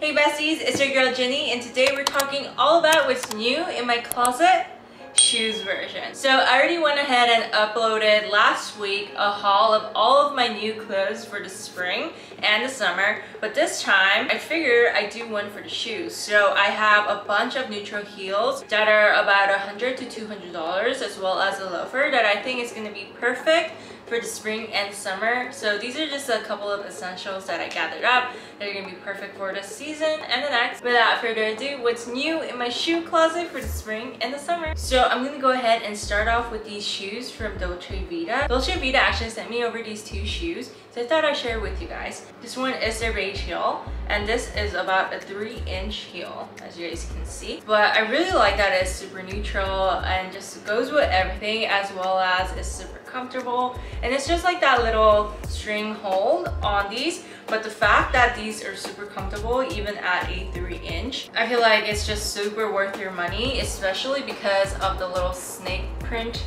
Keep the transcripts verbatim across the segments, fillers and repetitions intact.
Hey besties, it's your girl Jenny, and today we're talking all about what's new in my closet, shoes version. So I already went ahead and uploaded last week a haul of all of my new clothes for the spring and the summer, but this time I figure I do one for the shoes. So I have a bunch of neutral heels that are about one hundred to two hundred dollars, as well as a loafer that I think is going to be perfect for the spring and summer. So these are just a couple of essentials that I gathered up that are gonna be perfect for this season and the next. Without further ado, what's new in my shoe closet for the spring and the summer? So I'm gonna go ahead and start off with these shoes from Dolce Vita. Dolce Vita actually sent me over these two shoes, so I thought I'd share with you guys. This one is their beige heel, and this is about a three inch heel, as you guys can see. But I really like that it's super neutral and just goes with everything, as well as it's super comfortable, and it's just like that little string hold on these. But the fact that these are super comfortable even at a three inch, I feel like it's just super worth your money, especially because of the little snake print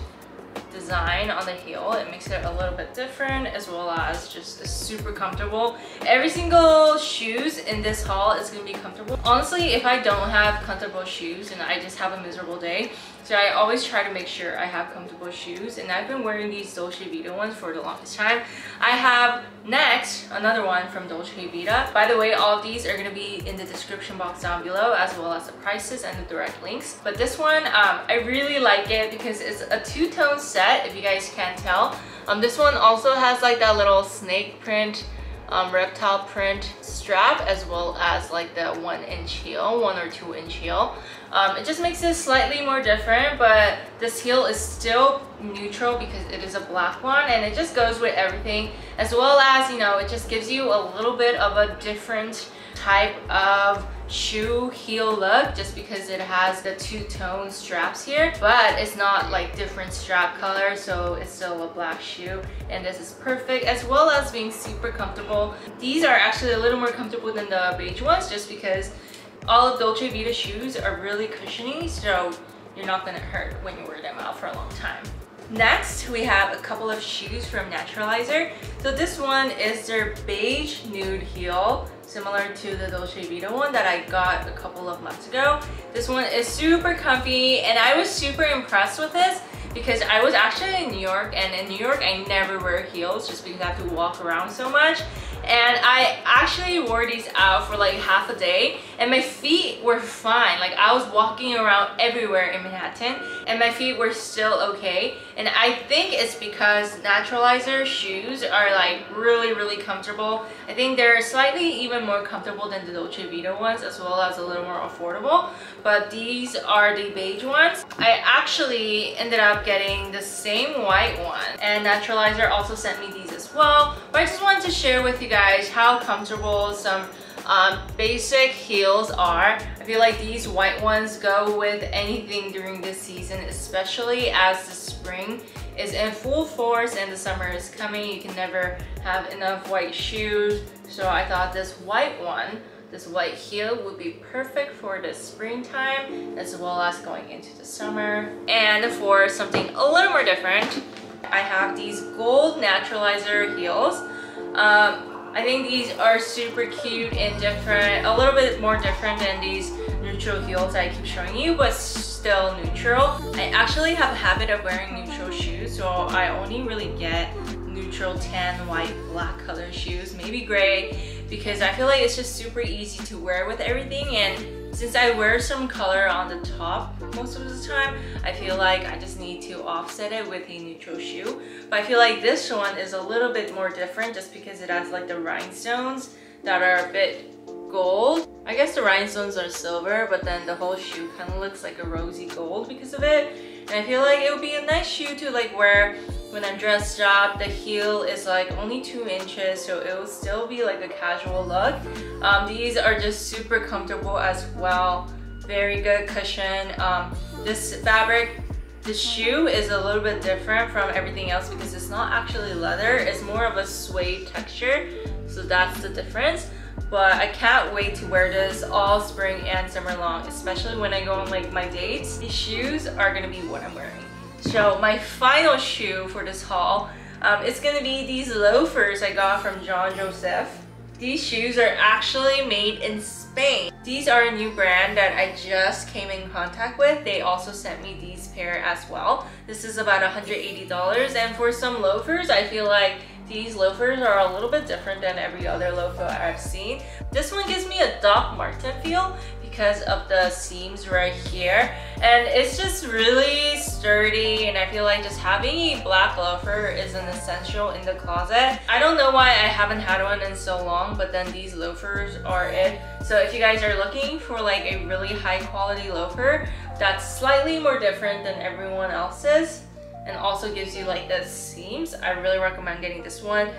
design on the heel. It makes it a little bit different, as well as just super comfortable. Every single shoes in this haul is gonna be comfortable. Honestly, if I don't have comfortable shoes and I just have a miserable day, so I always try to make sure I have comfortable shoes, and I've been wearing these Dolce Vita ones for the longest time. I have next another one from Dolce Vita. By the way, all of these are going to be in the description box down below, as well as the prices and the direct links. But this one, um, I really like it because it's a two-tone set, if you guys can't tell. Um, this one also has like that little snake print, um, reptile print strap, as well as like the one inch heel, one or two inch heel. Um, it just makes it slightly more different, but this heel is still neutral because it is a black one, and it just goes with everything, as well as, you know, it just gives you a little bit of a different type of shoe heel look, just because it has the two-tone straps here, but it's not like different strap color, so it's still a black shoe, and this is perfect, as well as being super comfortable. These are actually a little more comfortable than the beige ones, just because all of Dolce Vita shoes are really cushiony, so you're not gonna hurt when you wear them out for a long time. Next, we have a couple of shoes from Naturalizer. So this one is their beige nude heel, similar to the Dolce Vita one that I got a couple of months ago. This one is super comfy, and I was super impressed with this because I was actually in New York, and in New York I never wear heels just because I have to walk around so much. And I actually wore these out for like half a day, and my feet were fine. Like, I was walking around everywhere in Manhattan and my feet were still okay. And I think it's because Naturalizer shoes are like really really comfortable. I think they're slightly even more comfortable than the Dolce Vita ones, as well as a little more affordable. But these are the beige ones. I actually ended up getting the same white one, and Naturalizer also sent me these as well. But I just wanted to share with you guys how comfortable some um, basic heels are. I feel like these white ones go with anything during this season, especially as the spring is in full force and the summer is coming. You can never have enough white shoes, so I thought this white one, this white heel, would be perfect for the springtime, as well as going into the summer. And for something a little more different, I have these gold Naturalizer heels. Um, I think these are super cute and different, a little bit more different than these neutral heels that I keep showing you, but still neutral. I actually have a habit of wearing neutral shoes, so I only really get neutral tan, white, black color shoes, maybe gray, because I feel like it's just super easy to wear with everything. And since I wear some color on the top most of the time, I feel like I just need to offset it with a neutral shoe. But I feel like this one is a little bit more different just because it has like the rhinestones that are a bit gold. I guess the rhinestones are silver, but then the whole shoe kind of looks like a rosy gold because of it. And I feel like it would be a nice shoe to like wear when I'm dressed up. The heel is like only two inches, so it will still be like a casual look. Um, these are just super comfortable as well. Very good cushion. Um, this fabric, the shoe is a little bit different from everything else because it's not actually leather. It's more of a suede texture, so that's the difference. But I can't wait to wear this all spring and summer long, especially when I go on like my dates. These shoes are gonna be what I'm wearing. So my final shoe for this haul, um, it's gonna be these loafers I got from Jon Josef. These shoes are actually made in Spain. Spain. These are a new brand that I just came in contact with. They also sent me these pair as well. This is about one hundred eighty dollars, and for some loafers, I feel like these loafers are a little bit different than every other loafer I've seen. This one gives me a Doc Marten feel because of the seams right here, and it's just really sturdy, and I feel like just having a black loafer is an essential in the closet. I don't know why I haven't had one in so long, but then these loafers are it. So if you guys are looking for like a really high quality loafer that's slightly more different than everyone else's, and also gives you like the seams, I really recommend getting this one.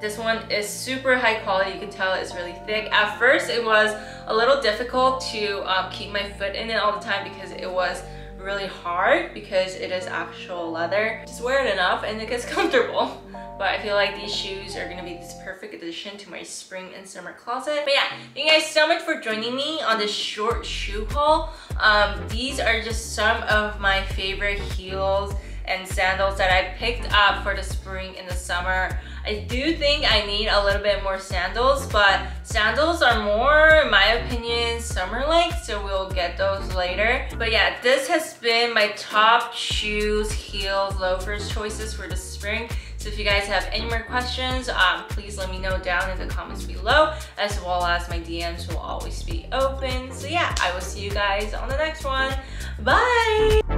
This one is super high quality. You can tell it's really thick. At first it was a little difficult to um, keep my foot in it all the time because it was really hard, because it is actual leather. Just wear it enough and it gets comfortable. But I feel like these shoes are gonna be this perfect addition to my spring and summer closet. But yeah, thank you guys so much for joining me on this short shoe haul. Um, these are just some of my favorite heels and sandals that I picked up for the spring and the summer. I do think I need a little bit more sandals, but sandals are more, in my opinion, summer-like, so we'll get those later. But yeah, this has been my top shoes, heels, loafers choices for the spring. So if you guys have any more questions, um, please let me know down in the comments below, as well as my D Ms will always be open. So yeah, I will see you guys on the next one. Bye!